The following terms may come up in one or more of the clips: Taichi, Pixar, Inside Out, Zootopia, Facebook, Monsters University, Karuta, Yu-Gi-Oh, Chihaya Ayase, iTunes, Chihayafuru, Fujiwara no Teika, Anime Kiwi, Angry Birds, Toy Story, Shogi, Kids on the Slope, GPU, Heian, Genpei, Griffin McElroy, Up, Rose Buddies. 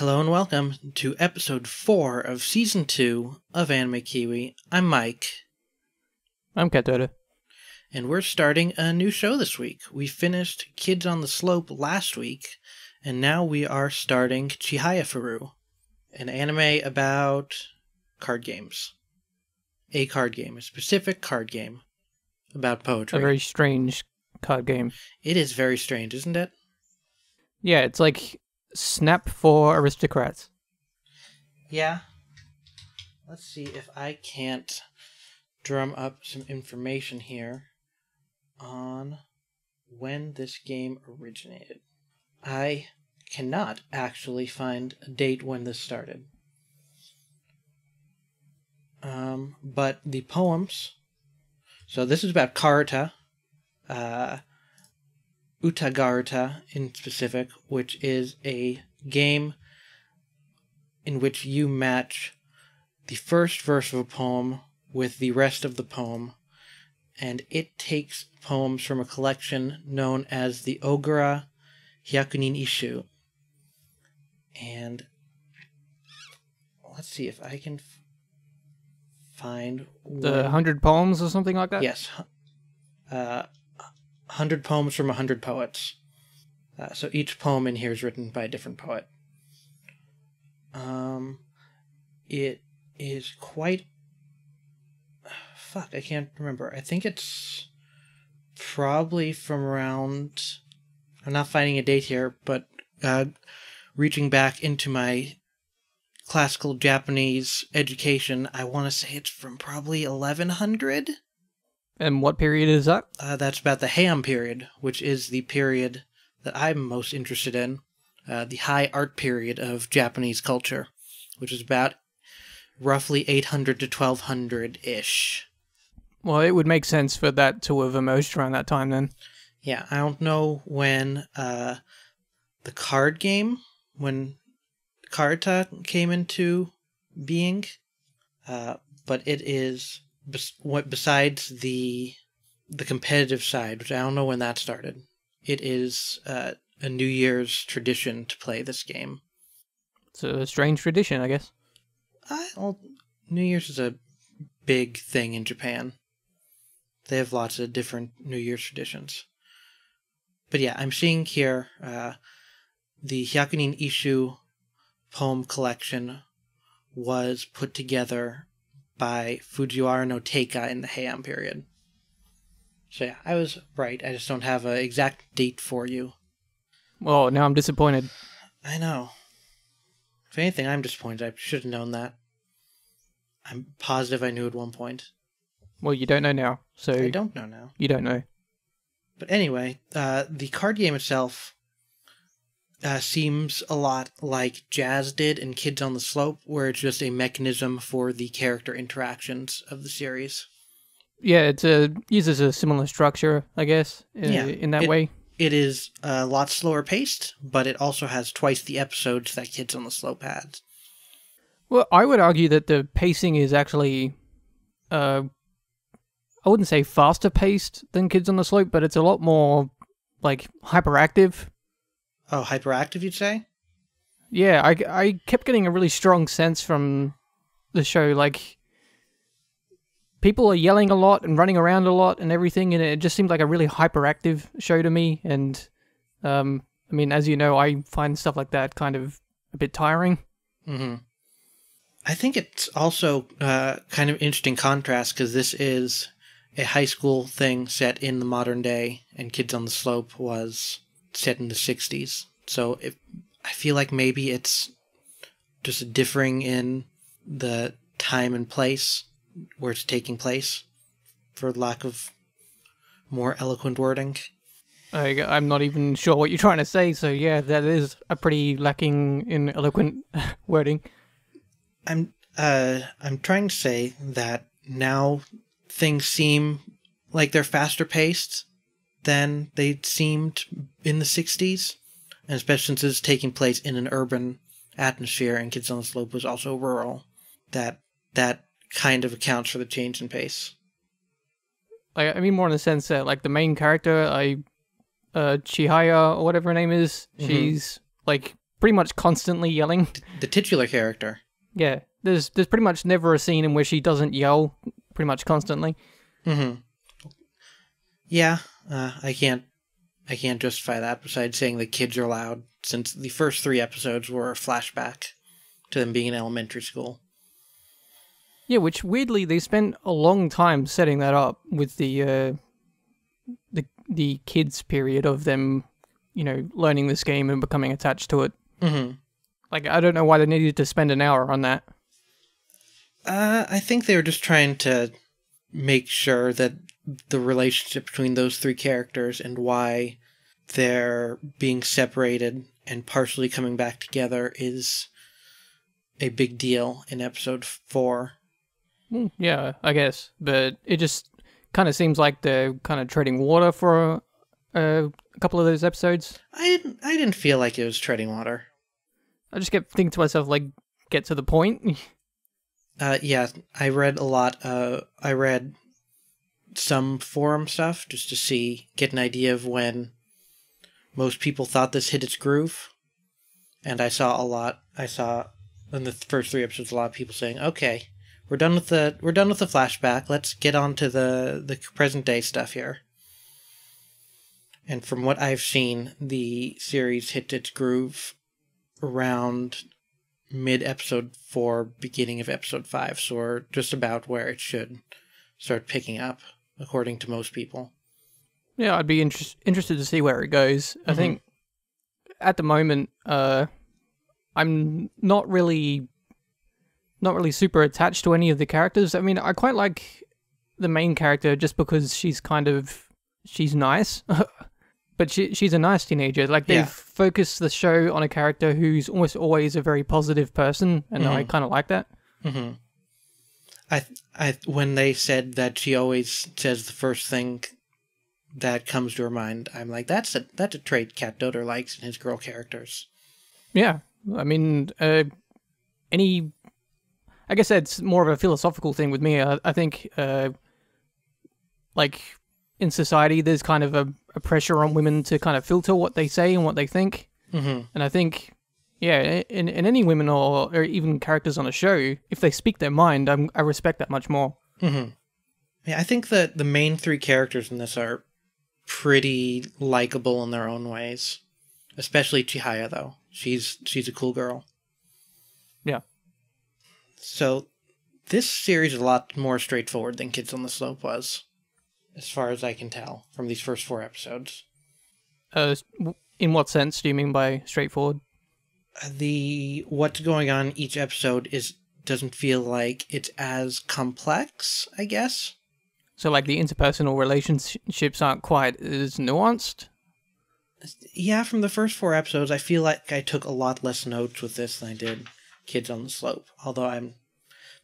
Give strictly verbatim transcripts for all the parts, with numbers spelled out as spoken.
Hello and welcome to episode four of season two of Anime Kiwi. I'm Mike. I'm Katora. And we're starting a new show this week. We finished Kids on the Slope last week, and now we are starting Chihayafuru, an anime about card games. A card game, a specific card game about poetry. A very strange card game. It is very strange, isn't it? Yeah, it's like Snap for aristocrats. Yeah. Let's see if I can't drum up some information here on when this game originated. I cannot actually find a date when this started. Um, but the poems... So this is about Karuta, uh... Utagaruta in specific, which is a game in which you match the first verse of a poem with the rest of the poem, and it takes poems from a collection known as the Ogura Hyakunin Isshu. And let's see if I can f find... The one hundred poems or something like that? Yes. Uh... one hundred poems from one hundred poets. Uh, so each poem in here is written by a different poet. Um, it is quite... Fuck, I can't remember. I think it's probably from around... I'm not finding a date here, but uh, reaching back into my classical Japanese education, I want to say it's from probably eleven hundred? And what period is that? Uh, that's about the Heian period, which is the period that I'm most interested in, uh, the high art period of Japanese culture, which is about roughly eight hundred to twelve hundred-ish. Well, it would make sense for that to have emerged around that time, then. Yeah, I don't know when uh, the card game, when Karuta came into being, uh, but it is... What besides the the competitive side, which I don't know when that started, it is uh, a New Year's tradition to play this game. It's a strange tradition, I guess. I, well, New Year's is a big thing in Japan. They have lots of different New Year's traditions. But yeah, I'm seeing here uh, the Hyakunin Isshu poem collection was put together by Fujiwara no Teika in the Heian period. So yeah, I was right. I just don't have an exact date for you. Well, now I'm disappointed. I know. If anything, I'm disappointed. I should have known that. I'm positive I knew at one point. Well, you don't know now, so... I don't know now. You don't know. But anyway, uh, the card game itself Uh, seems a lot like Jazz did in Kids on the Slope, where it's just a mechanism for the character interactions of the series. Yeah, it's a uses a similar structure, I guess, in, yeah, in that it, way. It is a lot slower paced, but it also has twice the episodes that Kids on the Slope had. Well, I would argue that the pacing is actually, uh, I wouldn't say faster paced than Kids on the Slope, but it's a lot more, like, hyperactive. Oh, hyperactive, you'd say? Yeah, I, I kept getting a really strong sense from the show, like, people are yelling a lot and running around a lot and everything, and it just seemed like a really hyperactive show to me, and, um, I mean, as you know, I find stuff like that kind of a bit tiring. Mm-hmm. I think it's also uh, kind of interesting contrast, because this is a high school thing set in the modern day, and Kids on the Slope was set in the sixties, so if, I feel like maybe it's just differing in the time and place where it's taking place, for lack of more eloquent wording. I, I'm not even sure what you're trying to say, so yeah, that is a pretty lacking in eloquent wording. I'm, uh, I'm trying to say that now things seem like they're faster paced than they seemed in the sixties, and especially since it's taking place in an urban atmosphere and Kids on the Slope was also rural, that that kind of accounts for the change in pace. I, I mean more in the sense that, like, the main character, I, uh, Chihaya or whatever her name is, mm-hmm. she's, like, pretty much constantly yelling. The titular character. Yeah, there's there's pretty much never a scene in which she doesn't yell pretty much constantly. Mm-hmm. Yeah, uh, I can't I can't justify that besides saying the kids are loud, since the first three episodes were a flashback to them being in elementary school. Yeah, which weirdly they spent a long time setting that up with the uh, the the kids period of them, you know, learning this game and becoming attached to it. Mm-hmm. Like, I don't know why they needed to spend an hour on that. Uh, I think they were just trying to make sure that the relationship between those three characters and why they're being separated and partially coming back together is a big deal in episode four. Yeah, I guess. But it just kind of seems like they're kind of treading water for a, a couple of those episodes. I didn't, I didn't feel like it was treading water. I just kept thinking to myself, like, get to the point. uh, yeah, I read a lot. Uh, I read some forum stuff just to see, get an idea of when most people thought this hit its groove. And I saw a lot. I saw in the first three episodes a lot of people saying, "Okay, we're done with the we're done with the flashback. Let's get on to the the present day stuff here." And from what I've seen, the series hit its groove around mid-episode four, beginning of episode five, so we're just about where it should start picking up, according to most people. Yeah, I'd be inter interested to see where it goes. Mm-hmm. I think, at the moment, uh, I'm not really, not really super attached to any of the characters. I mean, I quite like the main character just because she's kind of, she's nice. But she, she's a nice teenager. Like, they've yeah. focused the show on a character who's almost always a very positive person, and mm-hmm. I kind of like that. Mm-hmm. I, I, when they said that she always says the first thing that comes to her mind, I'm like, that's a that's a trait Cat Doder likes in his girl characters. Yeah, I mean, uh, any, I guess that's more of a philosophical thing with me. I, I think, uh, like, in society, there's kind of a, a pressure on women to kind of filter what they say and what they think. Mm-hmm. And I think, yeah, in, in any women or, or even characters on a show, if they speak their mind, I'm, I respect that much more. Mm-hmm. Yeah, I think that the main three characters in this are pretty likable in their own ways. Especially Chihaya, though. She's, she's a cool girl. Yeah. So this series is a lot more straightforward than Kids on the Slope was, as far as I can tell from these first four episodes. Uh, in what sense do you mean by straightforward? The what's going on in each episode is doesn't feel like it's as complex, I guess. So, like, the interpersonal relationships aren't quite as nuanced? Yeah, from the first four episodes, I feel like I took a lot less notes with this than I did Kids on the Slope, although I'm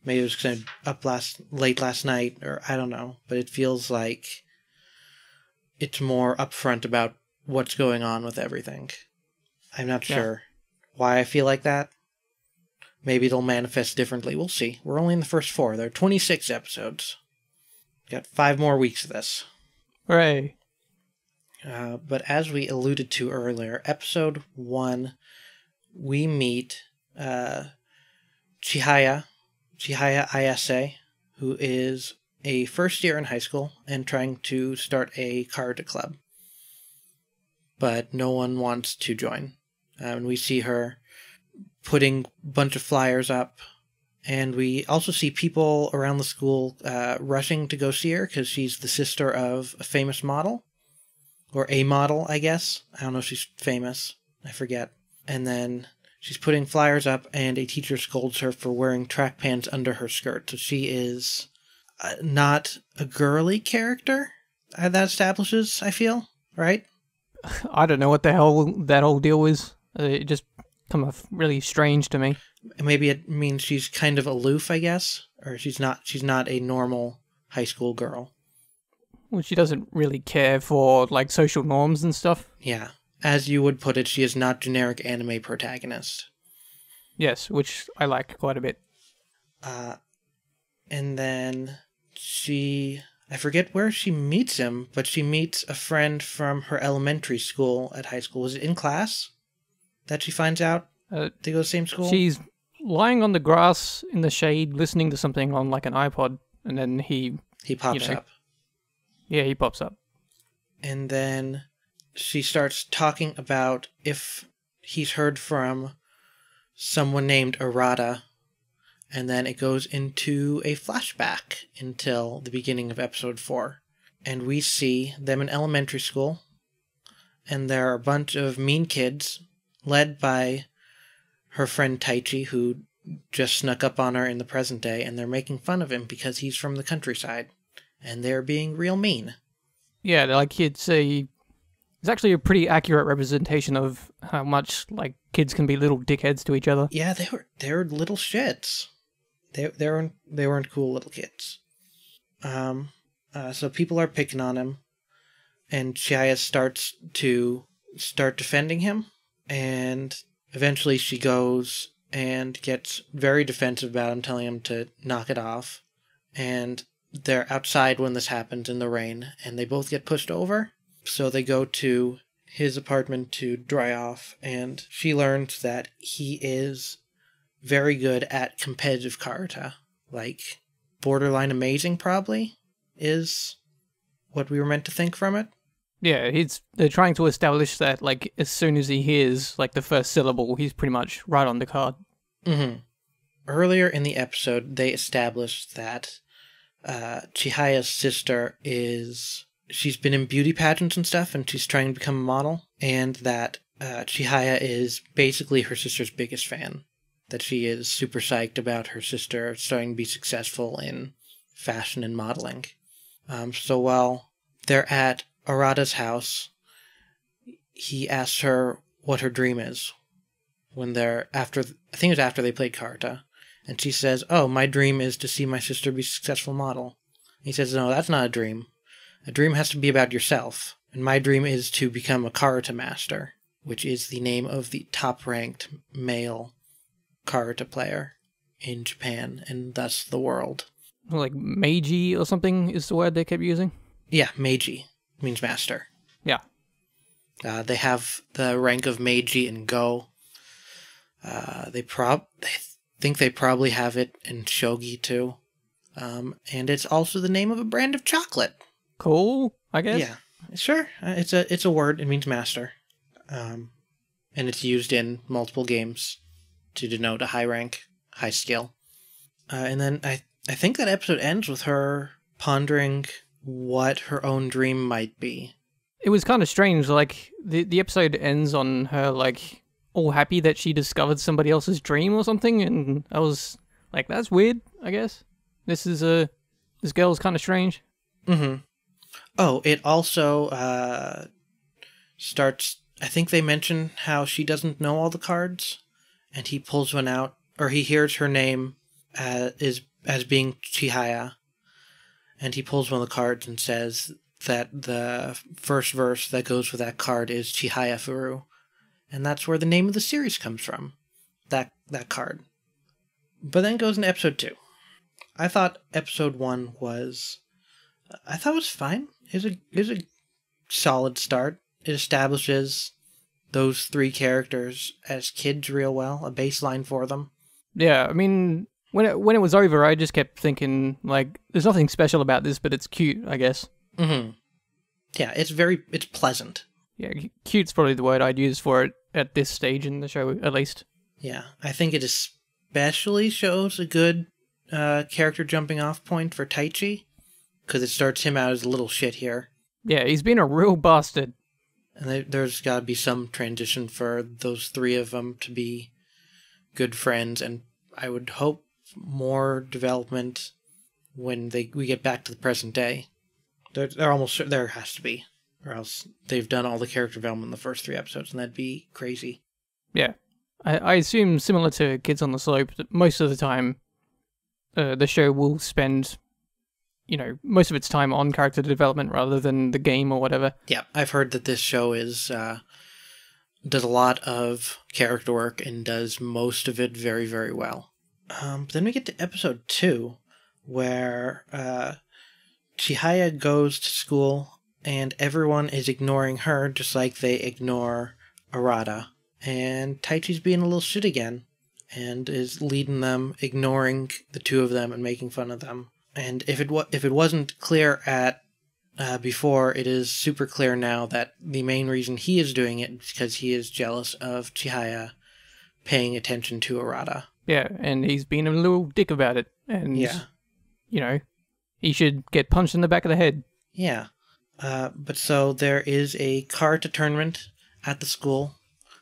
maybe it was because I'm up last, late last night, or I don't know. But it feels like it's more upfront about what's going on with everything. I'm not yeah. sure why I feel like that. Maybe it'll manifest differently. We'll see. We're only in the first four. There are twenty-six episodes. Got five more weeks of this. Hooray. Uh, but as we alluded to earlier, episode one, we meet uh, Chihaya. Chihaya Ayase, who is a first year in high school and trying to start a Karuta club. But no one wants to join. Um, and we see her putting a bunch of flyers up. And we also see people around the school uh, rushing to go see her because she's the sister of a famous model. Or a model, I guess. I don't know if she's famous. I forget. And then she's putting flyers up, and a teacher scolds her for wearing track pants under her skirt. So she is uh, not a girly character that establishes, I feel, right? I don't know what the hell that whole deal is. It just come off really strange to me. Maybe it means she's kind of aloof, I guess, or she's not. She's not a normal high school girl. Well, she doesn't really care for, like, social norms and stuff. Yeah. As you would put it, she is not generic anime protagonist. Yes, which I like quite a bit. Uh, and then she, I forget where she meets him, but she meets a friend from her elementary school at high school. Was it in class that she finds out? Uh, they go to the same school? She's lying on the grass in the shade, listening to something on like an iPod, and then he... He pops you know, up. Yeah, he pops up. And then she starts talking about if he's heard from someone named Arata, and then it goes into a flashback until the beginning of episode four. And we see them in elementary school, and there are a bunch of mean kids led by her friend Taichi, who just snuck up on her in the present day, and they're making fun of him because he's from the countryside, and they're being real mean. Yeah, like it's a, it's actually a pretty accurate representation of how much like kids can be little dickheads to each other. Yeah, they were they were little shits. They they weren't they weren't cool little kids. Um, uh, so people are picking on him, and Chihaya starts to start defending him, and eventually she goes and gets very defensive about him, telling him to knock it off. And they're outside when this happens in the rain, and they both get pushed over. So they go to his apartment to dry off, and she learns that he is very good at competitive Karuta. Like, borderline amazing, probably, is what we were meant to think from it. Yeah, he's, they're trying to establish that, like, as soon as he hears, like, the first syllable, he's pretty much right on the card. Mm-hmm. Earlier in the episode, they established that uh, Chihaya's sister is... She's been in beauty pageants and stuff, and she's trying to become a model, and that uh, Chihaya is basically her sister's biggest fan. That she is super psyched about her sister starting to be successful in fashion and modeling. Um, so while they're at Arata's house, he asks her what her dream is. When they're after, I think it was after they played Karuta, and she says, "Oh, my dream is to see my sister be a successful model." He says, "No, that's not a dream. A dream has to be about yourself, and my dream is to become a Karuta master," which is the name of the top-ranked male Karuta player in Japan, and thus the world. Like Meiji or something is the word they kept using? Yeah, Meiji means master. Yeah. Uh, they have the rank of Meiji in Go. Uh, they prob- I think they probably have it in Shogi, too. Um, and it's also the name of a brand of chocolate. Cool, I guess. Yeah, sure. It's a it's a word. It means master, um, and it's used in multiple games to denote a high rank, high skill. Uh, and then I I think that episode ends with her pondering what her own dream might be. It was kind of strange. Like the the episode ends on her like all happy that she discovered somebody else's dream or something, and I was like, that's weird. I guess this is a this girl's kind of strange. Mm-hmm. Oh, it also uh, starts, I think they mention how she doesn't know all the cards, and he pulls one out, or he hears her name uh, is as being Chihaya, and he pulls one of the cards and says that the first verse that goes with that card is Chihayafuru, and that's where the name of the series comes from, that, that card. But then it goes into episode two. I thought episode one was... I thought it was fine. It was a, it was a solid start. It establishes those three characters as kids real well, a baseline for them. Yeah, I mean, when it, when it was over, I just kept thinking, like, there's nothing special about this, but it's cute, I guess. Mm-hmm. Yeah, it's very, it's pleasant. Yeah, cute's probably the word I'd use for it at this stage in the show, at least. Yeah, I think it especially shows a good uh, character jumping off point for Taichi. Because it starts him out as a little shit here. Yeah, he's been a real bastard. And they, there's got to be some transition for those three of them to be good friends. And I would hope more development when they we get back to the present day. They're, they're almost, there has to be. Or else they've done all the character development in the first three episodes. And that'd be crazy. Yeah. I, I assume similar to Kids on the Slope, that most of the time uh, the show will spend... you know, most of its time on character development rather than the game or whatever. Yeah, I've heard that this show is, uh, does a lot of character work and does most of it very, very well. Um, then we get to episode two, where, uh, Chihaya goes to school and everyone is ignoring her just like they ignore Arata. and Taichi's being a little shit again and is leading them, ignoring the two of them and making fun of them. And if it wa- if it wasn't clear at uh, before, it is super clear now that the main reason he is doing it is because he is jealous of Chihaya paying attention to Arata. Yeah, and he's been a little dick about it. And, yeah. you know, he should get punched in the back of the head. Yeah. Uh, but so there is a karate tournament at the school.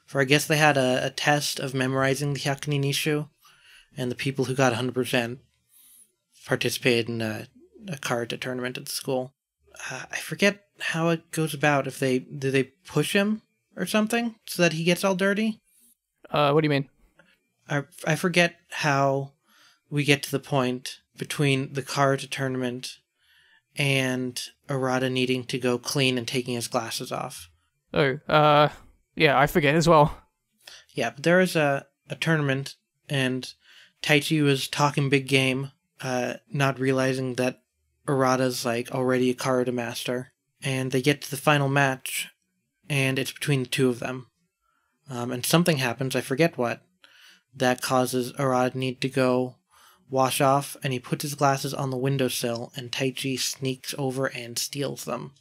For I guess they had a, a test of memorizing the Hyakunin Isshu, and the people who got one hundred percent participated in a, a karate tournament at the school. Uh, I forget how it goes about. If they do they push him or something so that he gets all dirty? Uh, what do you mean? I, I forget how we get to the point between the karate tournament and Arata needing to go clean and taking his glasses off. Oh, uh, yeah, I forget as well. Yeah, but there is a, a tournament, and Taichi was talking big game, uh, not realizing that Arata's, like, already a karate master. And they get to the final match, and it's between the two of them. Um, and something happens, I forget what, that causes Arata need to go wash off, and he puts his glasses on the windowsill, and Taichi sneaks over and steals them.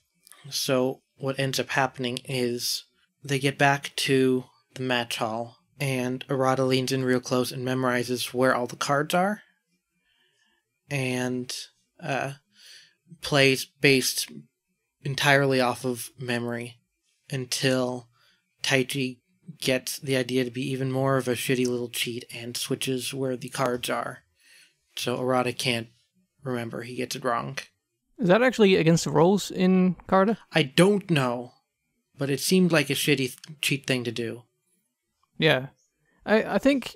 So what ends up happening is they get back to the match hall, and Arata leans in real close and memorizes where all the cards are, and uh, plays based entirely off of memory until Taichi gets the idea to be even more of a shitty little cheat and switches where the cards are. So Arata can't remember. He gets it wrong. Is that actually against the rules in Karate? I don't know, but it seemed like a shitty th cheat thing to do. Yeah. I, I think,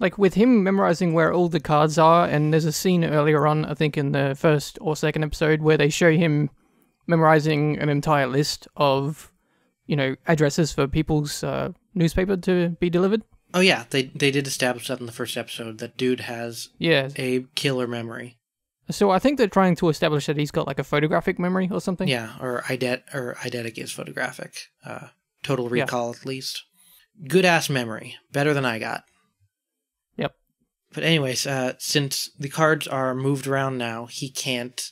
like, with him memorizing where all the cards are, and there's a scene earlier on, I think in the first or second episode, where they show him memorizing an entire list of, you know, addresses for people's uh, newspaper to be delivered. Oh yeah, they they did establish that in the first episode. That dude has yeah. a killer memory. So I think they're trying to establish that he's got like a photographic memory or something. Yeah, or eidetic or eidetic is photographic. Uh, total recall yeah. at least. Good ass memory, better than I got. Yep. But anyways, uh, since the cards are moved around now, he can't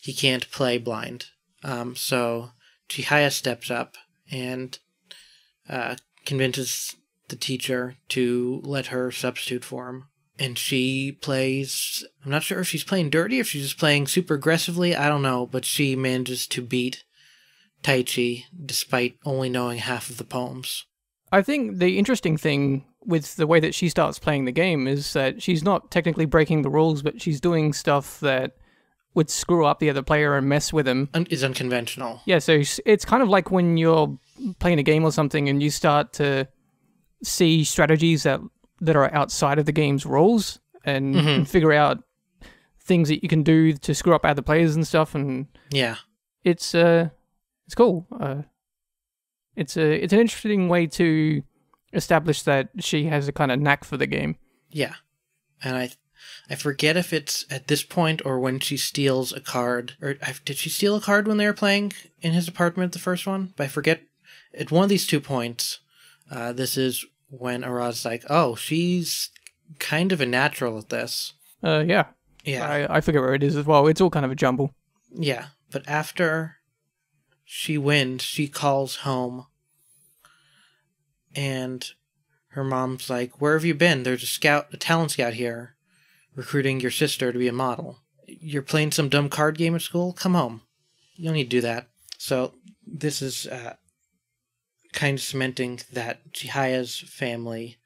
he can't play blind. Um, so Chihaya steps up and uh, convinces the teacher to let her substitute for him. And she plays, I'm not sure if she's playing dirty, if she's just playing super aggressively, I don't know, but she manages to beat Taichi despite only knowing half of the poems. I think the interesting thing with the way that she starts playing the game is that she's not technically breaking the rules, but she's doing stuff that would screw up the other player and mess with him. Un- is unconventional. Yeah, so it's kind of like when you're playing a game or something and you start to see strategies that that are outside of the game's rules and, mm-hmm. and figure out things that you can do to screw up other players and stuff. And yeah, it's uh, it's cool. Uh, it's a it's an interesting way to establish that she has a kind of knack for the game. Yeah, and I I forget if it's at this point or when she steals a card. Or did she steal a card when they were playing in his apartment the first one? But I forget at one of these two points. Uh, this is when Arata's like, oh, she's kind of a natural at this. Uh, yeah. Yeah. I, I forget where it is as well. It's all kind of a jumble. Yeah. But after she wins, she calls home. And her mom's like, where have you been? There's a scout, a talent scout here recruiting your sister to be a model. You're playing some dumb card game at school? Come home. You don't need to do that. So this is... Uh, kind of cementing that Chihaya's family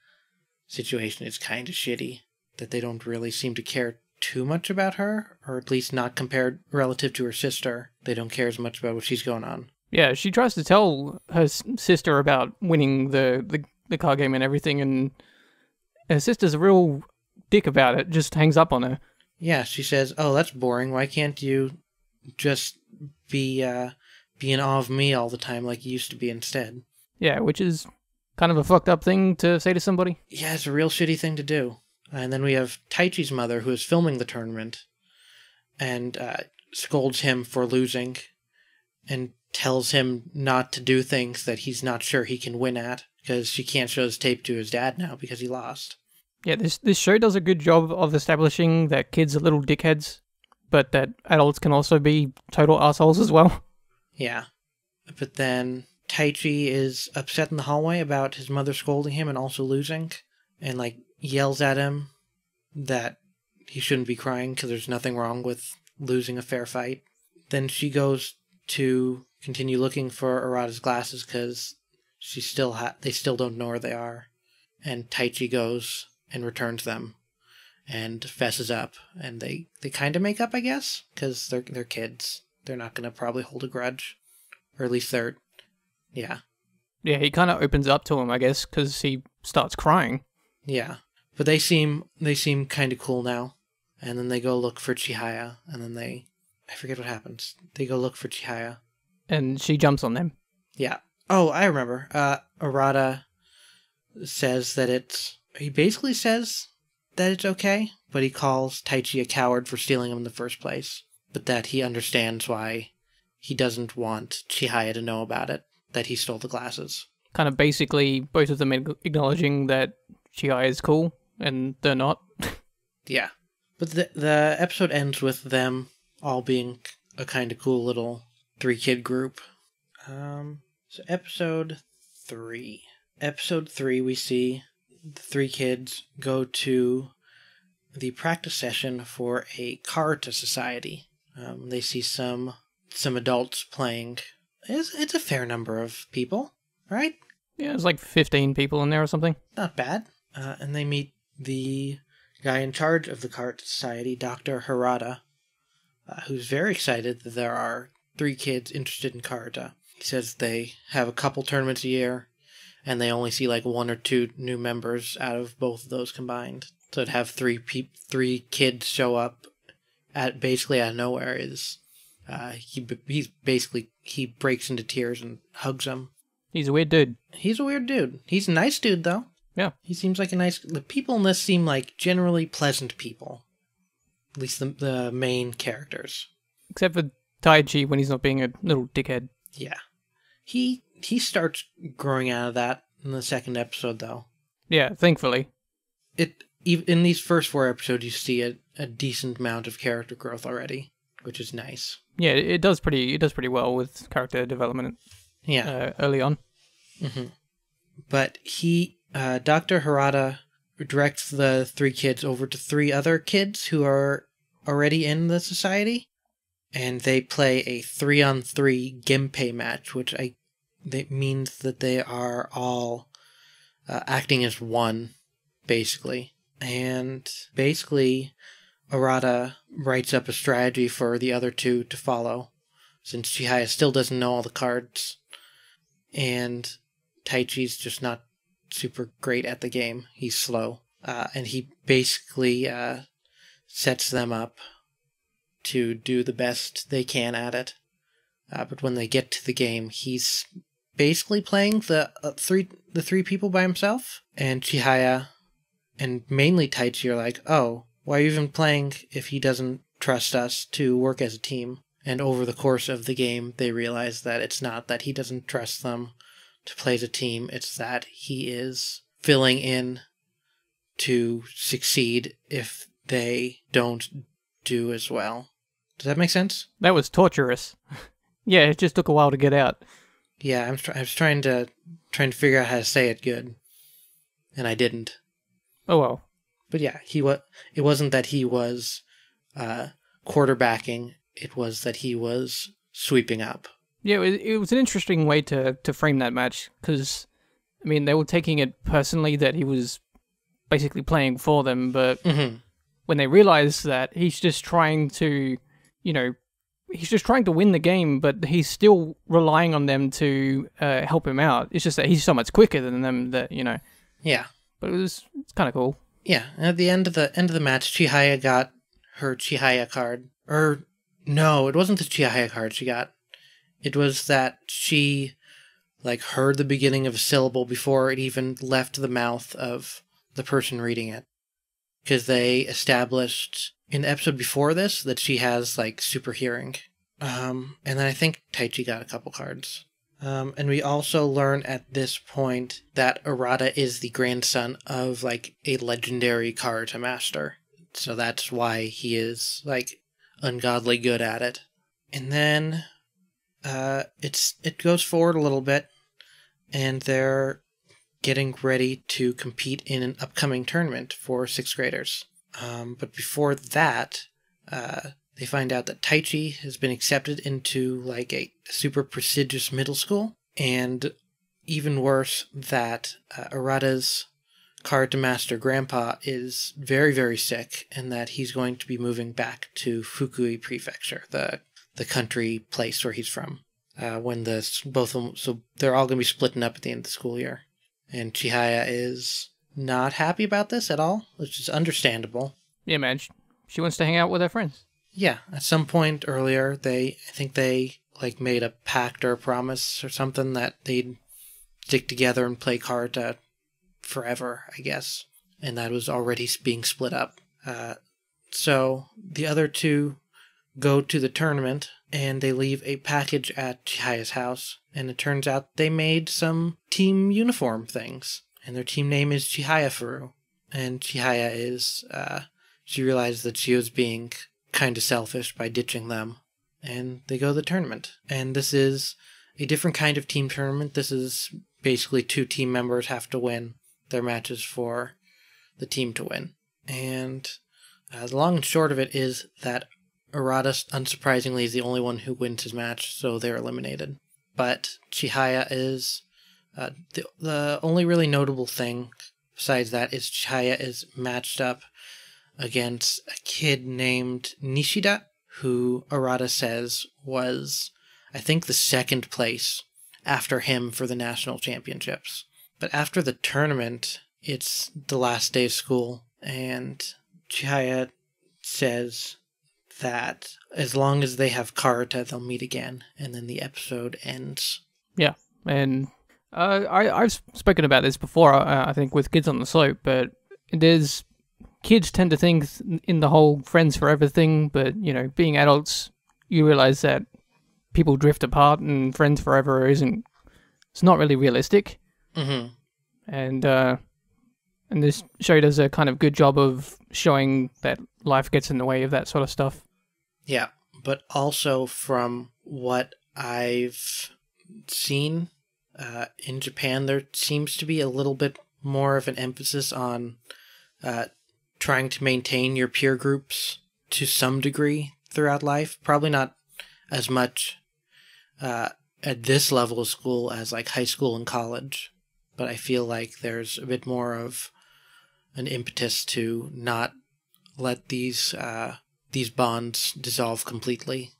situation is kind of shitty, that they don't really seem to care too much about her, or at least not compared relative to her sister. They don't care as much about what she's going on. Yeah, she tries to tell her sister about winning the, the, the card game and everything, and her sister's a real dick about it, just hangs up on her. Yeah, she says, oh, that's boring. Why can't you just be, uh, be in awe of me all the time like you used to be instead? Yeah, which is kind of a fucked up thing to say to somebody. Yeah, it's a real shitty thing to do. And then we have Taichi's mother, who is filming the tournament, and uh, scolds him for losing, and tells him not to do things that he's not sure he can win at, because she can't show his tape to his dad now because he lost. Yeah, this this show does a good job of establishing that kids are little dickheads, but that adults can also be total assholes as well. Yeah. But then Taichi is upset in the hallway about his mother scolding him and also losing, and like yells at him that he shouldn't be crying because there's nothing wrong with losing a fair fight. Then she goes to continue looking for Arata's glasses because she still ha they still don't know where they are, and Taichi goes and returns them and fesses up, and they, they kind of make up, I guess, because they're, they're kids. They're not going to probably hold a grudge, or at least they're, yeah. Yeah, he kind of opens up to him, I guess, because he starts crying. Yeah, but they seem they seem kind of cool now, and then they go look for Chihaya, and then they, I forget what happens. They go look for Chihaya. And she jumps on them. Yeah. Oh, I remember. Uh, Arata says that it's, he basically says that it's okay, but he calls Taichi a coward for stealing him in the first place, but that he understands why he doesn't want Chihaya to know about it, that he stole the glasses. Kind of basically both of them acknowledging that Chihaya is cool, and they're not. Yeah. But the, the episode ends with them all being a kind of cool little three-kid group. Um, so episode three. Episode three, we see the three kids go to the practice session for a Karuta society. Um, they see some some adults playing. It's, it's a fair number of people, right? Yeah, there's like fifteen people in there or something. Not bad. Uh, and they meet the guy in charge of the Karuta society, Doctor Harada, uh, who's very excited that there are three kids interested in Karuta. He says they have a couple tournaments a year, and they only see like one or two new members out of both of those combined. So to have three pe three kids show up at basically out of nowhere is, uh, he he's basically he breaks into tears and hugs them. He's a weird dude. He's a weird dude. He's a nice dude though. Yeah, he seems like a nice. The people in this seem like generally pleasant people, at least the the main characters, except for Taichi when he's not being a little dickhead. Yeah. He he starts growing out of that in the second episode, though. Yeah, thankfully. It in these first four episodes, you see a, a decent amount of character growth already, which is nice. Yeah, it does pretty it does pretty well with character development. Yeah, uh, early on. Mm-hmm. But he, uh, Doctor Harada, directs the three kids over to three other kids who are already in the society. And they play a three-on-three Genpei match, which I that means that they are all uh, acting as one, basically. And basically, Arata writes up a strategy for the other two to follow, since Chihaya still doesn't know all the cards. And Taichi's just not super great at the game. He's slow. Uh, and he basically uh, sets them up to do the best they can at it. Uh, but when they get to the game, he's basically playing the uh, three the three people by himself. And Chihaya and mainly Taichi are like, oh, why are you even playing if he doesn't trust us to work as a team? And over the course of the game, they realize that it's not that he doesn't trust them to play as a team. It's that he is filling in to succeed if they don't do as well. Does that make sense? That was torturous. Yeah, it just took a while to get out. Yeah, I'm tr I was trying to trying to figure out how to say it good, and I didn't. Oh well. But yeah, he wa it wasn't that he was uh, quarterbacking. It was that he was sweeping up. Yeah, it, it was an interesting way to to frame that match because, I mean, they were taking it personally that he was basically playing for them, but. Mm-hmm. When they realize that he's just trying to, you know, he's just trying to win the game, but he's still relying on them to uh, help him out. It's just that he's so much quicker than them that, you know. Yeah. But it was it's kind of cool. Yeah. And at the end of the end of the match, Chihaya got her Chihaya card. Or no, it wasn't the Chihaya card she got. It was that she like heard the beginning of a syllable before it even left the mouth of the person reading it. Because they established in the episode before this that she has, like, super hearing. Um, and then I think Taichi got a couple cards. Um, and we also learn at this point that Arata is the grandson of, like, a legendary Karuta master. So that's why he is, like, ungodly good at it. And then uh, it's it goes forward a little bit, and they're getting ready to compete in an upcoming tournament for sixth graders. Um, but before that, uh, they find out that Taichi has been accepted into, like, a super prestigious middle school, and even worse, that uh, Arata's Karuta Master Grandpa is very, very sick, and that he's going to be moving back to Fukui Prefecture, the the country place where he's from. Uh, when the both of them, so they're all going to be splitting up at the end of the school year, and Chihaya is not happy about this at all, which is understandable. Yeah, man, she wants to hang out with her friends. Yeah, at some point earlier, they I think they like made a pact or a promise or something that they'd stick together and play Karuta forever, I guess. And that was already being split up. Uh, so the other two go to the tournament, and they leave a package at Chihaya's house. And it turns out they made some team uniform things. And their team name is Chihayafuru. And Chihaya is, uh, she realized that she was being kind of selfish by ditching them, and they go to the tournament. And this is a different kind of team tournament. This is basically two team members have to win their matches for the team to win. And uh, the long and short of it is that Arata, unsurprisingly, is the only one who wins his match, so they're eliminated. But Chihaya is uh, the, the only really notable thing besides that is Chihaya is matched up against a kid named Nishida, who Arata says was, I think, the second place after him for the national championships. But after the tournament, it's the last day of school, and Chihaya says that as long as they have Karuta, they'll meet again, and then the episode ends. Yeah, and uh, I, I've spoken about this before, I, I think, with Kids on the Slope, but there's kids tend to think in the whole friends forever thing, but, you know, being adults, you realize that people drift apart and friends forever isn't, it's not really realistic. Mm-hmm. And, uh, and this show does a kind of good job of showing that life gets in the way of that sort of stuff. Yeah, but also from what I've seen, uh, in Japan, there seems to be a little bit more of an emphasis on, uh, trying to maintain your peer groups to some degree throughout life. Probably not as much uh, at this level of school as like high school and college, but I feel like there's a bit more of an impetus to not let these uh, these bonds dissolve completely,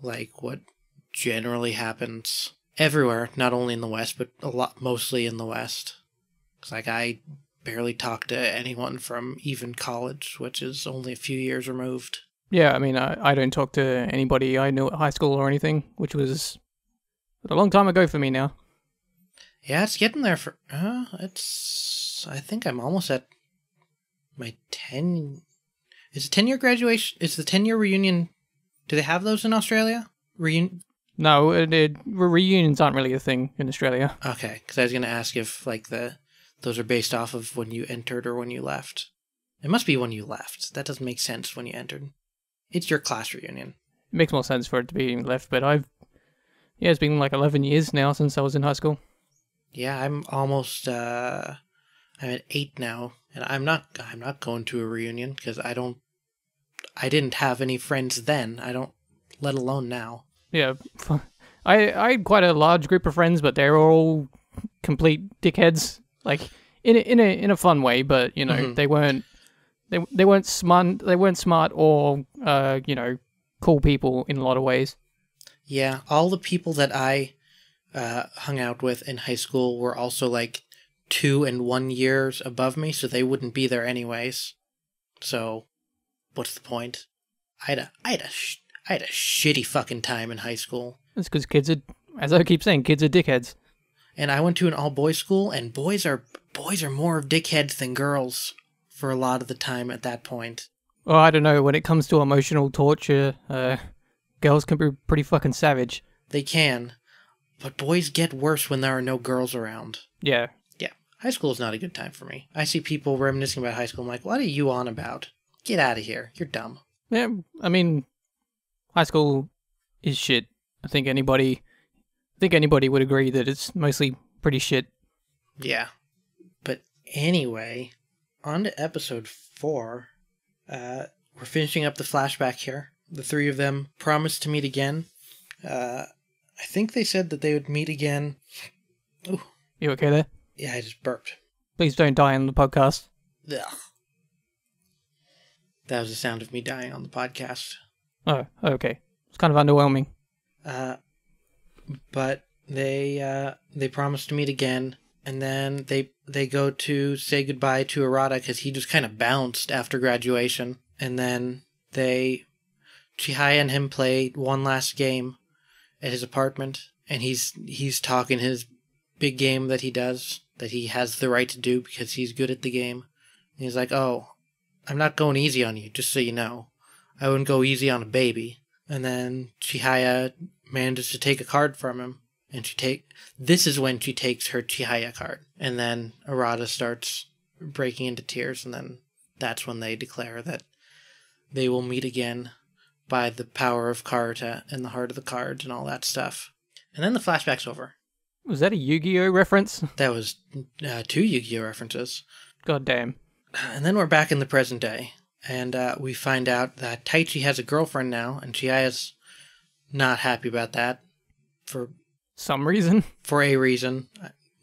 like what generally happens everywhere, not only in the West, but a lot mostly in the West. 'Cause like I barely talk to anyone from even college, which is only a few years removed. Yeah, I mean, I, I don't talk to anybody I knew at high school or anything, which was a long time ago for me now. Yeah, it's getting there for, uh, it's, I think I'm almost at my ten, is it ten-year graduation, is the ten-year reunion, do they have those in Australia? Reun- No, it, it, reunions aren't really a thing in Australia. Okay, because I was going to ask if, like, the those are based off of when you entered or when you left. It must be when you left. That doesn't make sense when you entered. It's your class reunion. It makes more sense for it to be left, but I've... Yeah, it's been like eleven years now since I was in high school. Yeah, I'm almost, uh... I'm at eight now, and I'm not I'm not going to a reunion, because I don't... I didn't have any friends then. I don't... Let alone now. Yeah. I, I had quite a large group of friends, but they're all complete dickheads. Like in a, in a in a fun way, but you know, mm-hmm. they weren't they they weren't smart they weren't smart or uh you know, cool people in a lot of ways. Yeah, all the people that I uh, hung out with in high school were also like two and one years above me, so they wouldn't be there anyways. So, what's the point? I had a I had a sh I had a shitty fucking time in high school. It's because kids are, as I keep saying, kids are dickheads. And I went to an all-boys school, and boys are boys are more of dickheads than girls for a lot of the time at that point. Well, I don't know. When it comes to emotional torture, uh, Girls can be pretty fucking savage. They can. But boys get worse when there are no girls around. Yeah. Yeah. High school is not a good time for me. I see people reminiscing about high school. I'm like, what are you on about? Get out of here. You're dumb. Yeah, I mean, high school is shit. I think anybody, I think anybody would agree that it's mostly pretty shit. Yeah. But anyway, on to episode four. Uh, we're finishing up the flashback here. The three of them promised to meet again. Uh, I think they said that they would meet again. Ooh. You okay there? Yeah, I just burped. Please don't die on the podcast. Ugh. That was the sound of me dying on the podcast. Oh, okay. It's kind of underwhelming. Uh, but they uh, they promised to meet again, and then they they go to say goodbye to Arata because he just kind of bounced after graduation, and then they Chihaya and him play one last game at his apartment, and he's he's talking his big game that he does that he has the right to do because he's good at the game. And he's like, "Oh, I'm not going easy on you, just so you know. I wouldn't go easy on a baby." And then Chihaya manages to take a card from him, and she take this is when she takes her Chihaya card, and then Arata starts breaking into tears, and then that's when they declare that they will meet again by the power of Karuta and the heart of the cards and all that stuff. And then the flashback's over. Was that a Yu-Gi-Oh reference? That was uh, two Yu-Gi-Oh references. God damn. And then we're back in the present day, and uh, we find out that Taichi has a girlfriend now, and Chihaya's not happy about that for some reason. For a reason,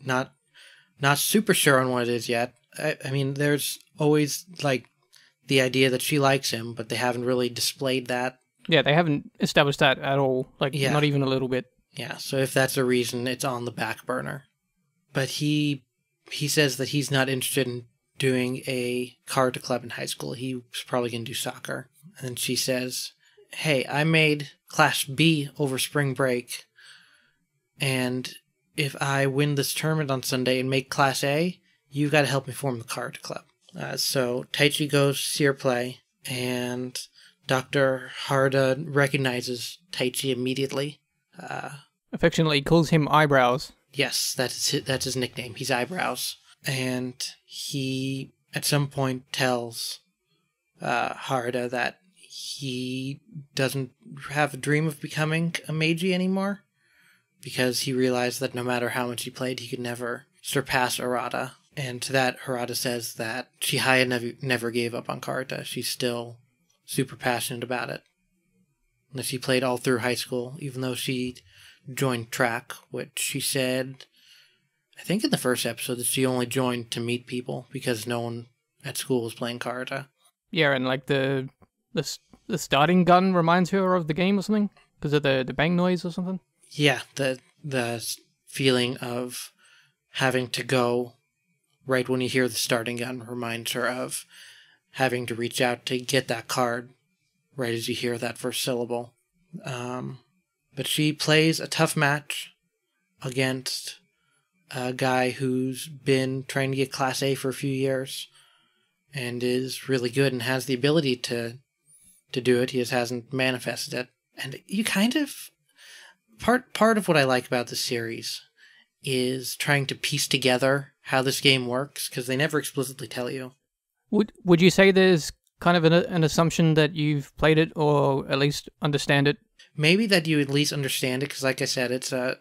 not not super sure on what it is yet. I, I mean, there's always like the idea that she likes him, but they haven't really displayed that. Yeah, they haven't established that at all. Like, yeah. Not even a little bit. Yeah. So if that's a reason, it's on the back burner. But he he says that he's not interested in doing a Karuta club in high school. He was probably going to do soccer. And she says, "Hey, I made Class B over spring break. And if I win this tournament on Sunday and make Class A, you've got to help me form the Karuta club." Uh, so Taichi goes to see her play, and Doctor Harada recognizes Taichi immediately. Uh, Affectionately calls him Eyebrows. Yes, that's his, that's his nickname. He's Eyebrows. And he, at some point, tells uh, Harada that he doesn't have a dream of becoming a Meiji anymore because he realized that no matter how much he played, he could never surpass Arata. And to that, Harada says that Chihaya never, never gave up on Karuta. She's still super passionate about it. And that she played all through high school, even though she joined track, which she said, I think in the first episode, that she only joined to meet people because no one at school was playing Karuta. Yeah, and like the the, the starting gun reminds her of the game or something? Because of the, the bang noise or something? Yeah, the the feeling of having to go right when you hear the starting gun reminds her of having to reach out to get that card right as you hear that first syllable. Um, but she plays a tough match against a guy who's been trying to get Class A for a few years and is really good and has the ability to to do it. He just hasn't manifested it. And you kind of... Part, part of what I like about this series is trying to piece together how this game works, because they never explicitly tell you. Would Would you say there's kind of an, an assumption that you've played it, or at least understand it? Maybe that you at least understand it, because like I said, it's a,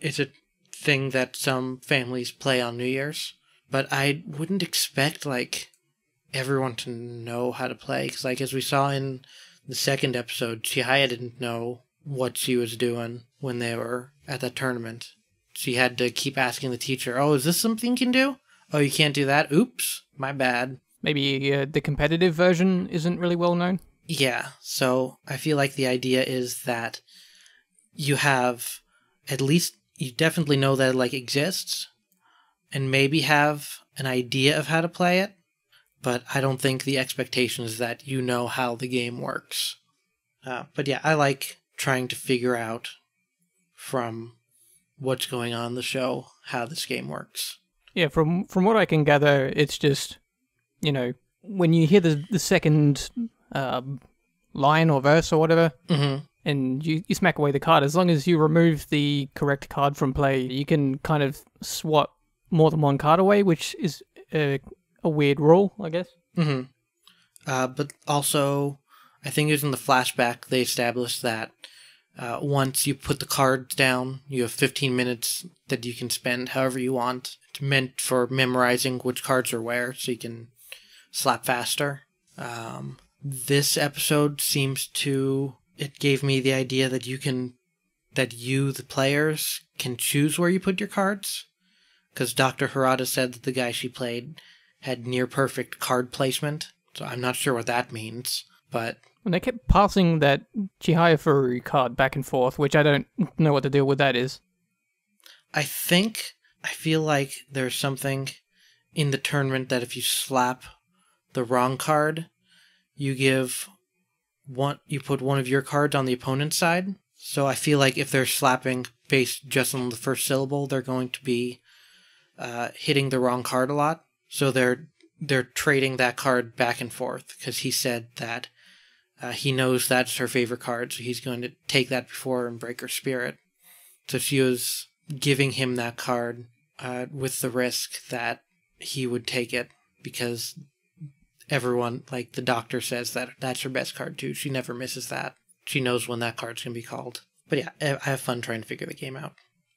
it's a thing that some families play on New Year's. But I wouldn't expect, like, everyone to know how to play, because like as we saw in the second episode, Chihaya didn't know what she was doing when they were at that tournament. She had to keep asking the teacher, "Oh, is this something you can do? Oh, you can't do that? Oops, my bad." Maybe uh, the competitive version isn't really well known? Yeah, so I feel like the idea is that you have at least, you definitely know that it like exists, and maybe have an idea of how to play it, but I don't think the expectation is that you know how the game works. Uh, but yeah, I like trying to figure out from what's going on in the show how this game works. Yeah, from from what I can gather, it's just, you know, when you hear the the second uh, line or verse or whatever, mm-hmm. and you, you smack away the card. As long as you remove the correct card from play, you can kind of swap more than one card away, which is a, a weird rule, I guess. Mm-hmm. Uh, but also, I think it was in the flashback, they established that uh, once you put the cards down, you have fifteen minutes that you can spend however you want. It's meant for memorizing which cards are where, so you can slap faster. Um, this episode seems to... It gave me the idea that you can... That you, the players, can choose where you put your cards. Because Doctor Harada said that the guy she played had near-perfect card placement. So I'm not sure what that means, but... And they kept passing that Chihayafuru card back and forth, which I don't know what the deal with that is. I think, I feel like there's something in the tournament that if you slap the wrong card, you give one, you put one of your cards on the opponent's side. So I feel like if they're slapping based just on the first syllable, they're going to be uh, hitting the wrong card a lot. So they're they're trading that card back and forth because he said that. Uh, he knows that's her favorite card, so he's going to take that before her and break her spirit. So she was giving him that card uh, with the risk that he would take it because everyone, like the doctor says, that that's her best card too. She never misses that. She knows when that card's going to be called. But yeah, I have fun trying to figure the game out.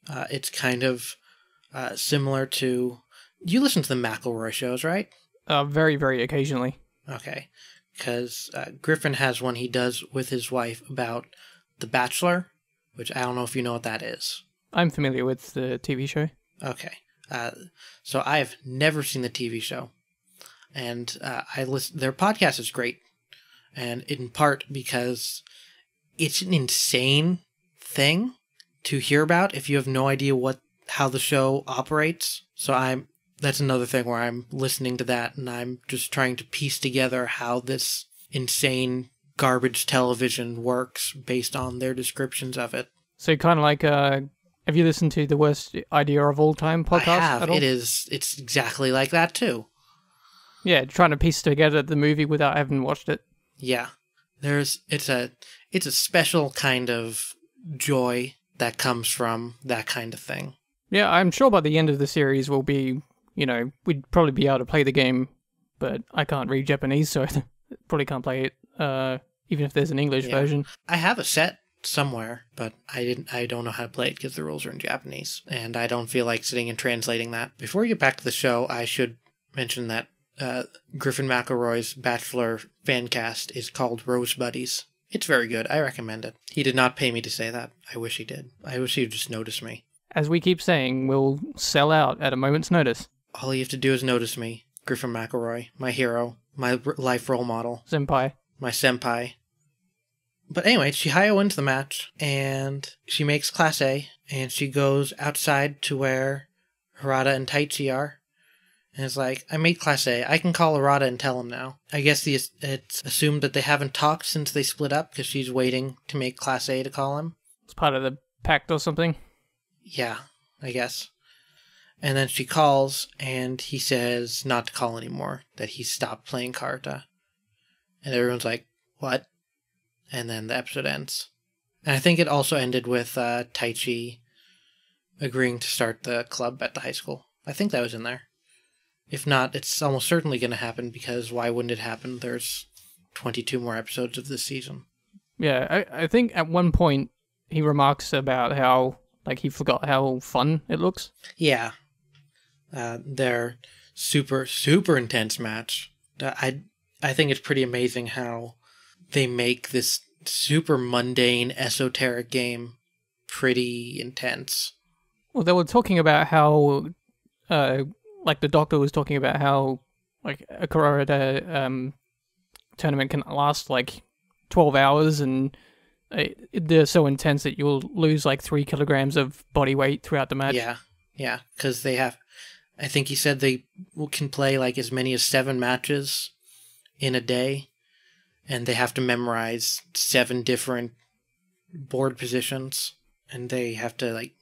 Uh, it's kind of uh, similar to... You listen to the McElroy shows, right? Uh, very, very occasionally. Okay. Because uh, Griffin has one he does with his wife about The Bachelor, which I don't know if you know what that is. I'm familiar with the T V show. Okay. Uh, so I have never seen the T V show. And uh, I listen, their podcast is great. And in part because it's an insane thing to hear about if you have no idea what how the show operates. So I'm... That's another thing where I'm listening to that and I'm just trying to piece together how this insane garbage television works based on their descriptions of it. So kind of like, uh, have you listened to the Worst Idea of All Time podcast? I have. At all? It is. It's exactly like that too. Yeah, trying to piece together the movie without having watched it. Yeah, there's. It's a. It's a special kind of joy that comes from that kind of thing. Yeah, I'm sure by the end of the series we'll be. You know, we'd probably be able to play the game, but I can't read Japanese, so I probably can't play it, uh, even if there's an English yeah. version. I have a set somewhere, but I didn't. I don't know how to play it because the rules are in Japanese, and I don't feel like sitting and translating that. Before we get back to the show, I should mention that uh, Griffin McElroy's Bachelor fan cast is called Rose Buddies. It's very good. I recommend it. He did not pay me to say that. I wish he did. I wish he would just notice me. As we keep saying, we'll sell out at a moment's notice. All you have to do is notice me, Griffin McElroy, my hero, my life role model. Senpai. My senpai. But anyway, Chihaya wins the match, and she makes Class A, and she goes outside to where Harada and Taichi are, and is like, I made Class A. I can call Harada and tell him now. I guess the, it's assumed that they haven't talked since they split up, because she's waiting to make Class A to call him. It's part of the pact or something? Yeah, I guess. And then she calls, and he says not to call anymore, that he stopped playing Karuta. And everyone's like, what? And then the episode ends. And I think it also ended with uh, Taichi agreeing to start the club at the high school. I think that was in there. If not, it's almost certainly going to happen, because why wouldn't it happen? There's twenty-two more episodes of this season. Yeah, I, I think at one point he remarks about how, like, he forgot how fun it looks. Yeah. Uh, their super, super intense match. I, I think it's pretty amazing how they make this super mundane, esoteric game pretty intense. Well, they were talking about how, uh, like the doctor was talking about how, like, a Karuta um tournament can last, like, twelve hours, and it, they're so intense that you'll lose, like, three kilograms of body weight throughout the match. Yeah, yeah, because they have... I think he said they can play like as many as seven matches in a day, and they have to memorize seven different board positions, and they have to like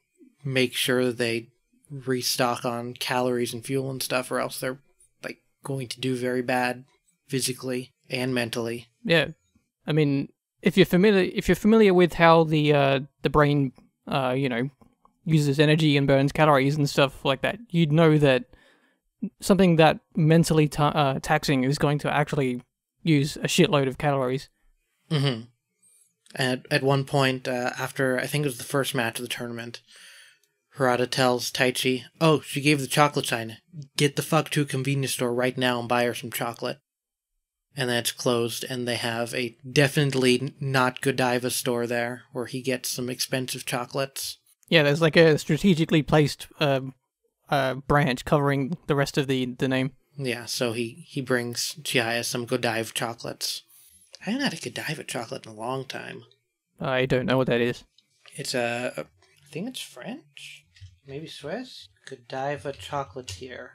make sure they restock on calories and fuel and stuff, or else they're like going to do very bad physically and mentally. Yeah. I mean, if you're familiar if you're familiar with how the uh, the brain uh, you know uses energy and burns calories and stuff like that, you'd know that something that mentally ta uh, taxing is going to actually use a shitload of calories. Mm-hmm. At at one point, uh, after I think it was the first match of the tournament, Harada tells Taichi, "Oh, she gave the chocolate sign. Get the fuck to a convenience store right now and buy her some chocolate." And that's closed, and they have a definitely not Godiva store there where he gets some expensive chocolates. Yeah, there's like a strategically placed uh, uh, branch covering the rest of the the name. Yeah, so he he brings Chihaya some Godiva chocolates. I haven't had a Godiva chocolate in a long time. I don't know what that is. It's a, a I think it's French, maybe Swiss. Godiva chocolatier.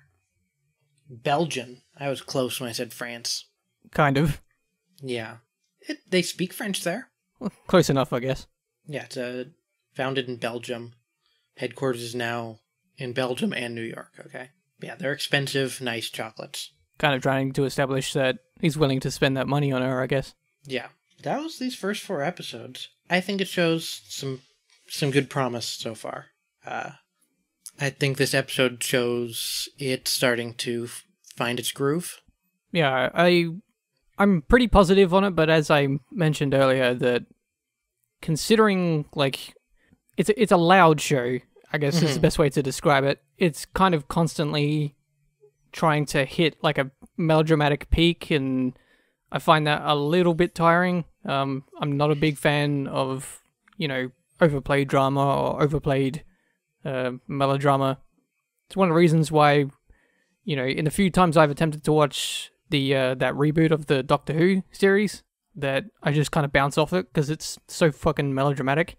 Belgian. I was close when I said France. Kind of. Yeah. It, they speak French there. Well, close enough, I guess. Yeah, it's a, founded in Belgium. Headquarters is now in Belgium and New York, okay? Yeah, they're expensive, nice chocolates. Kind of trying to establish that he's willing to spend that money on her, I guess. Yeah. That was these first four episodes. I think it shows some some good promise so far. Uh, I think this episode shows it starting to find its groove. Yeah, I, I'm pretty positive on it, but as I mentioned earlier, that considering, like, it's a, it's a loud show, I guess mm-hmm. is the best way to describe it. It's kind of constantly trying to hit like a melodramatic peak, and I find that a little bit tiring. Um, I'm not a big fan of, you know, overplayed drama or overplayed uh, melodrama. It's one of the reasons why, you know, in the few times I've attempted to watch the uh, that reboot of the Doctor Who series, that I just kind of bounce off it because it's so fucking melodramatic.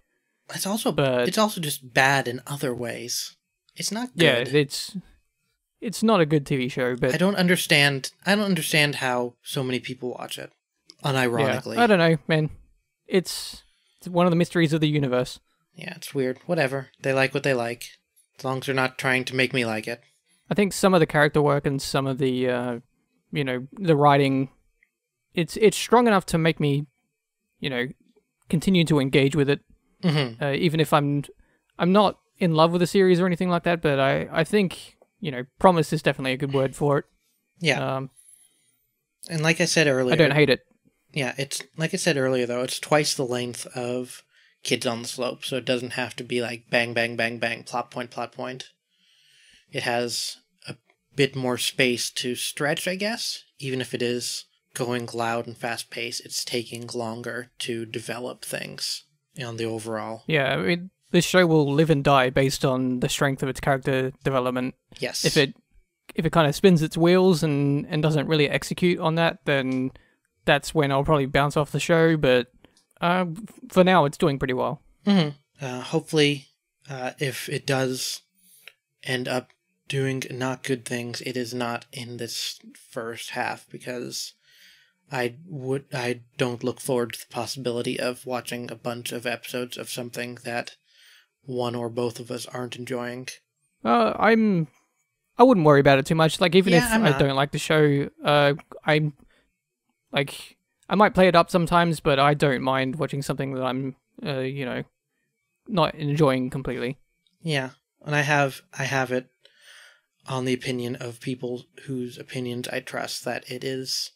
It's also but, it's also just bad in other ways. It's not good. Yeah, it's it's not a good T V show. But I don't understand. I don't understand how so many people watch it. Unironically, yeah, I don't know, man. It's it's one of the mysteries of the universe. Yeah, it's weird. Whatever. They like what they like, as long as they're not trying to make me like it. I think some of the character work and some of the, uh, you know, the writing, it's it's strong enough to make me, you know, continue to engage with it. Mm-hmm. Uh, even if I'm, I'm not in love with the series or anything like that, but I, I think, you know, promise is definitely a good word for it. Yeah. Um, and like I said earlier... I don't hate it. Yeah, it's, like I said earlier, though, it's twice the length of Kids on the Slope, so it doesn't have to be like bang, bang, bang, bang, plot point, plot point. It has a bit more space to stretch, I guess. Even if it is going loud and fast-paced, it's taking longer to develop things. On the overall. Yeah, I mean, this show will live and die based on the strength of its character development. Yes. If it if it kind of spins its wheels and, and doesn't really execute on that, then that's when I'll probably bounce off the show, but uh, for now, it's doing pretty well. Mm-hmm. Uh, hopefully, uh, if it does end up doing not good things, it is not in this first half, because... I would. I don't look forward to the possibility of watching a bunch of episodes of something that one or both of us aren't enjoying. Uh, I'm. I wouldn't worry about it too much. Like, even yeah, if I'm I not. don't like the show, uh, I'm. Like, I might play it up sometimes, but I don't mind watching something that I'm, uh, you know, not enjoying completely. Yeah, and I have. I have it on the opinion of people whose opinions I trust that it is.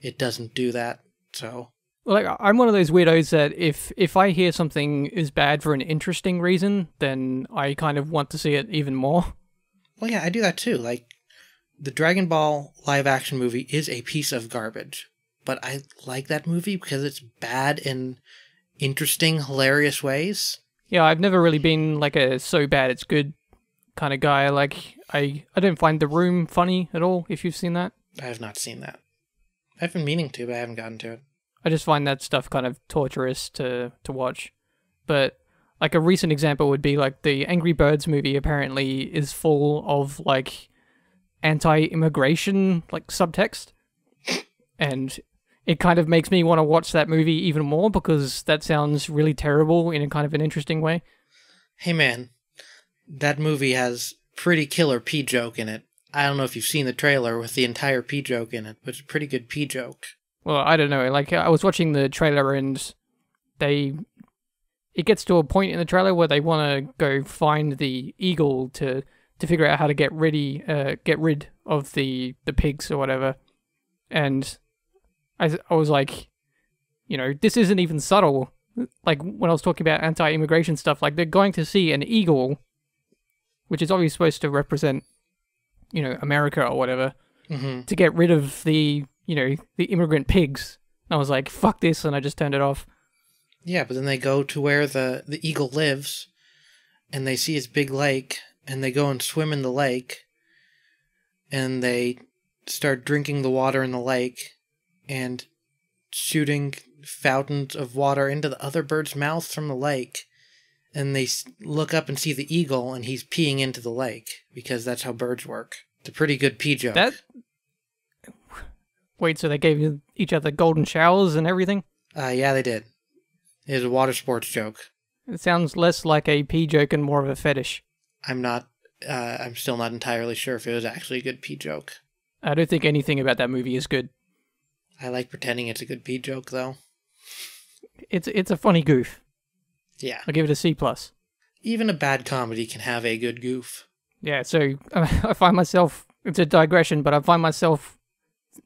It doesn't do that, so... Well, like, I'm one of those weirdos that if, if I hear something is bad for an interesting reason, then I kind of want to see it even more. Well, yeah, I do that too. Like, the Dragon Ball live-action movie is a piece of garbage, but I like that movie because it's bad in interesting, hilarious ways. Yeah, I've never really been, like, a so-bad-it's-good kind of guy. Like, I, I don't find The Room funny at all, if you've seen that. I have not seen that. I've been meaning to, but I haven't gotten to it. I just find that stuff kind of torturous to, to watch. But, like, a recent example would be, like, the Angry Birds movie apparently is full of, like, anti-immigration, like, subtext. And it kind of makes me want to watch that movie even more because that sounds really terrible in a kind of an interesting way. Hey, man. That movie has pretty killer P-joke in it. I don't know if you've seen the trailer with the entire pee joke in it, but it's a pretty good pee joke. Well, I don't know. Like, I was watching the trailer and they it gets to a point in the trailer where they want to go find the eagle to to figure out how to get ready uh get rid of the the pigs or whatever, and I I was like, you know, this isn't even subtle. Like when I was talking about anti-immigration stuff, like they're going to see an eagle, which is obviously supposed to represent, you know, America or whatever, mm-hmm. to get rid of the, you know, the immigrant pigs. And I was like, fuck this, and I just turned it off. Yeah, but then they go to where the, the eagle lives, and they see his big lake, and they go and swim in the lake, and they start drinking the water in the lake, and shooting fountains of water into the other bird's mouths from the lake, and they look up and see the eagle, and he's peeing into the lake, because that's how birds work. It's a pretty good pee joke. That... Wait, so they gave each other golden showers and everything? Uh, yeah, they did. It was a water sports joke. It sounds less like a pee joke and more of a fetish. I'm not, uh, I'm still not entirely sure if it was actually a good pee joke. I don't think anything about that movie is good. I like pretending it's a good pee joke, though. It's it's a funny goof. Yeah. I'll give it a C plus. Even a bad comedy can have a good goof. Yeah, so I find myself, it's a digression, but I find myself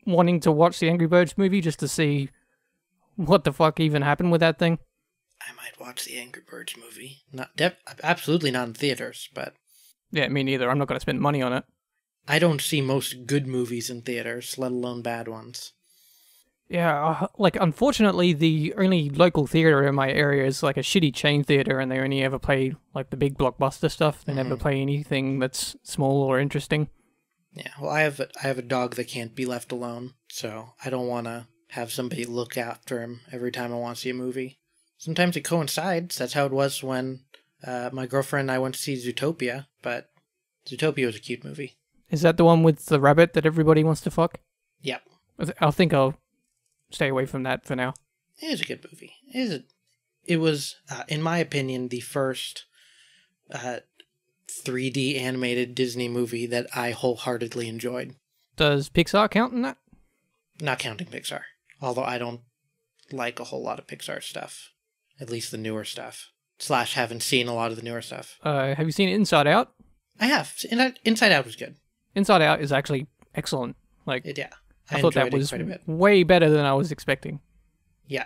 wanting to watch the Angry Birds movie just to see what the fuck even happened with that thing. I might watch the Angry Birds movie. Not def Absolutely not in theaters, but... Yeah, me neither. I'm not going to spend money on it. I don't see most good movies in theaters, let alone bad ones. Yeah, like, unfortunately, the only local theater in my area is, like, a shitty chain theater, and they only ever play, like, the big blockbuster stuff. They mm. never play anything that's small or interesting. Yeah, well, I have, a, I have a dog that can't be left alone, so I don't want to have somebody look after him every time I want to see a movie. Sometimes it coincides. That's how it was when uh, my girlfriend and I went to see Zootopia, but Zootopia was a cute movie. Is that the one with the rabbit that everybody wants to fuck? Yep. I think I'll... stay away from that for now. It was a good movie. It was, a, it was uh, in my opinion, the first uh, three D animated Disney movie that I wholeheartedly enjoyed. Does Pixar count in that? Not counting Pixar. Although I don't like a whole lot of Pixar stuff. At least the newer stuff. Slash haven't seen a lot of the newer stuff. Uh, have you seen Inside Out? I have. Inside Out was good. Inside Out is actually excellent. Like it, Yeah. I, I thought that was way better than I was expecting. Yeah,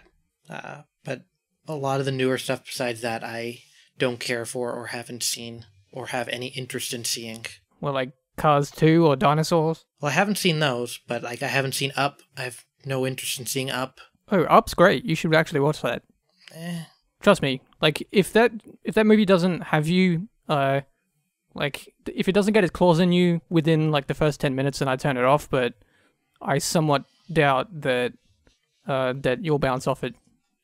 uh, but a lot of the newer stuff besides that I don't care for or haven't seen or have any interest in seeing. Well, like Cars two or Dinosaurs? Well, I haven't seen those, but like I haven't seen Up. I have no interest in seeing Up. Oh, Up's great. You should actually watch that. Eh. Trust me. Like, if that if that movie doesn't have you, uh, like, if it doesn't get its claws in you within, like, the first ten minutes, then I turn it off, but... I somewhat doubt that uh, that you'll bounce off it.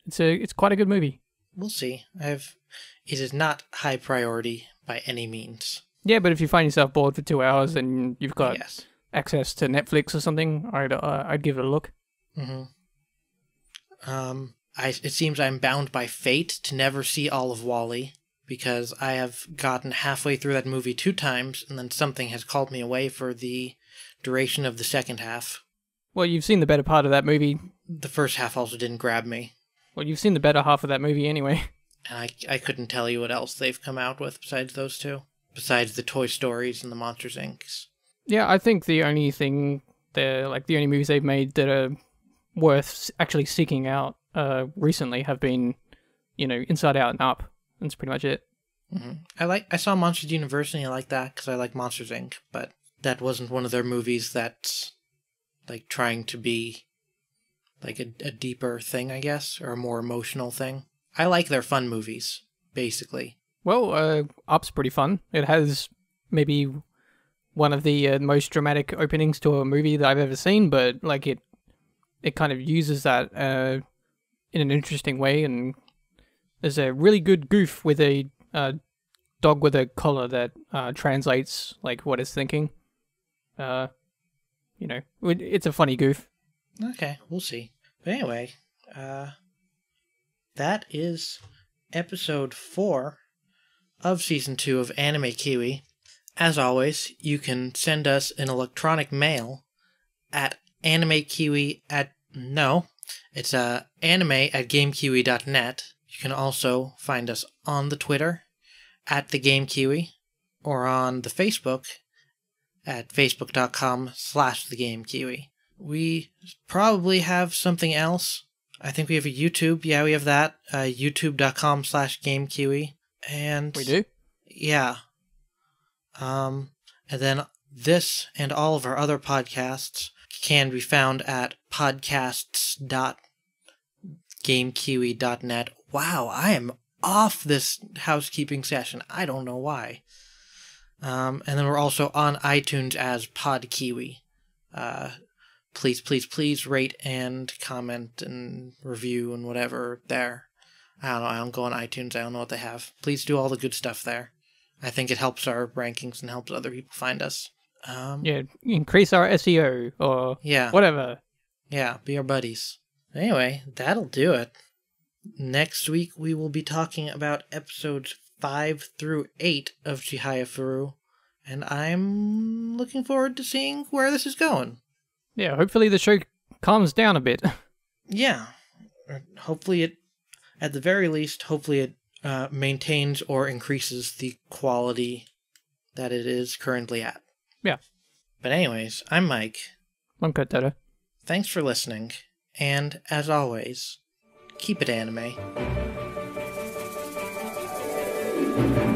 It's a it's quite a good movie. We'll see. I've it is not high priority by any means. Yeah, but if you find yourself bored for two hours and you've got yes. access to Netflix or something, I'd uh, I'd give it a look. Mm-hmm. Um, I it seems I'm bound by fate to never see all of WALL-E because I have gotten halfway through that movie two times and then something has called me away for the duration of the second half. Well, you've seen the better part of that movie. The first half also didn't grab me. Well, you've seen the better half of that movie anyway. And I, I couldn't tell you what else they've come out with besides those two. Besides the Toy Stories and the Monsters Incorporated. Yeah, I think the only thing, they're, like the only movies they've made that are worth actually seeking out uh, recently have been, you know, Inside Out and Up. That's pretty much it. Mm-hmm. I like. I saw Monsters University and I like that because I like Monsters Incorporated, but... that wasn't one of their movies that's, like, trying to be, like, a, a deeper thing, I guess, or a more emotional thing. I like their fun movies, basically. Well, uh, Up's pretty fun. It has maybe one of the uh, most dramatic openings to a movie that I've ever seen, but, like, it it kind of uses that uh, in an interesting way, and there's a really good goof with a uh, dog with a collar that uh, translates, like, what it's thinking. Uh, you know, it's a funny goof. Okay, we'll see. But anyway, uh, that is episode four of season two of Anime Kiwi. As always, you can send us an electronic mail at animekiwi at, no, It's uh, anime at game kiwi dot net. You can also find us on the Twitter at the Game Kiwi, or on the Facebook at facebook dot com slash the game kiwi. We probably have something else. I think we have a YouTube. Yeah, we have that. Uh, youtube dot com slash game kiwi. And we do? Yeah. Um, and then this and all of our other podcasts can be found at podcasts dot game kiwi dot net. Wow, I am off this housekeeping session. I don't know why. Um, and then we're also on iTunes as Pod Kiwi. Uh, please, please, please rate and comment and review and whatever there. I don't know. I don't go on iTunes. I don't know what they have. Please do all the good stuff there. I think it helps our rankings and helps other people find us. Um, yeah, increase our S E O or yeah. whatever. Yeah, be our buddies. Anyway, that'll do it. Next week, we will be talking about episodes five through eight of Chihayafuru, and I'm looking forward to seeing where this is going. Yeah, hopefully the show calms down a bit. Yeah, hopefully it, at the very least, hopefully it uh, maintains or increases the quality that it is currently at. Yeah. But anyways, I'm Mike. I'm Kotaro. Thanks for listening, and as always, keep it anime. Thank you.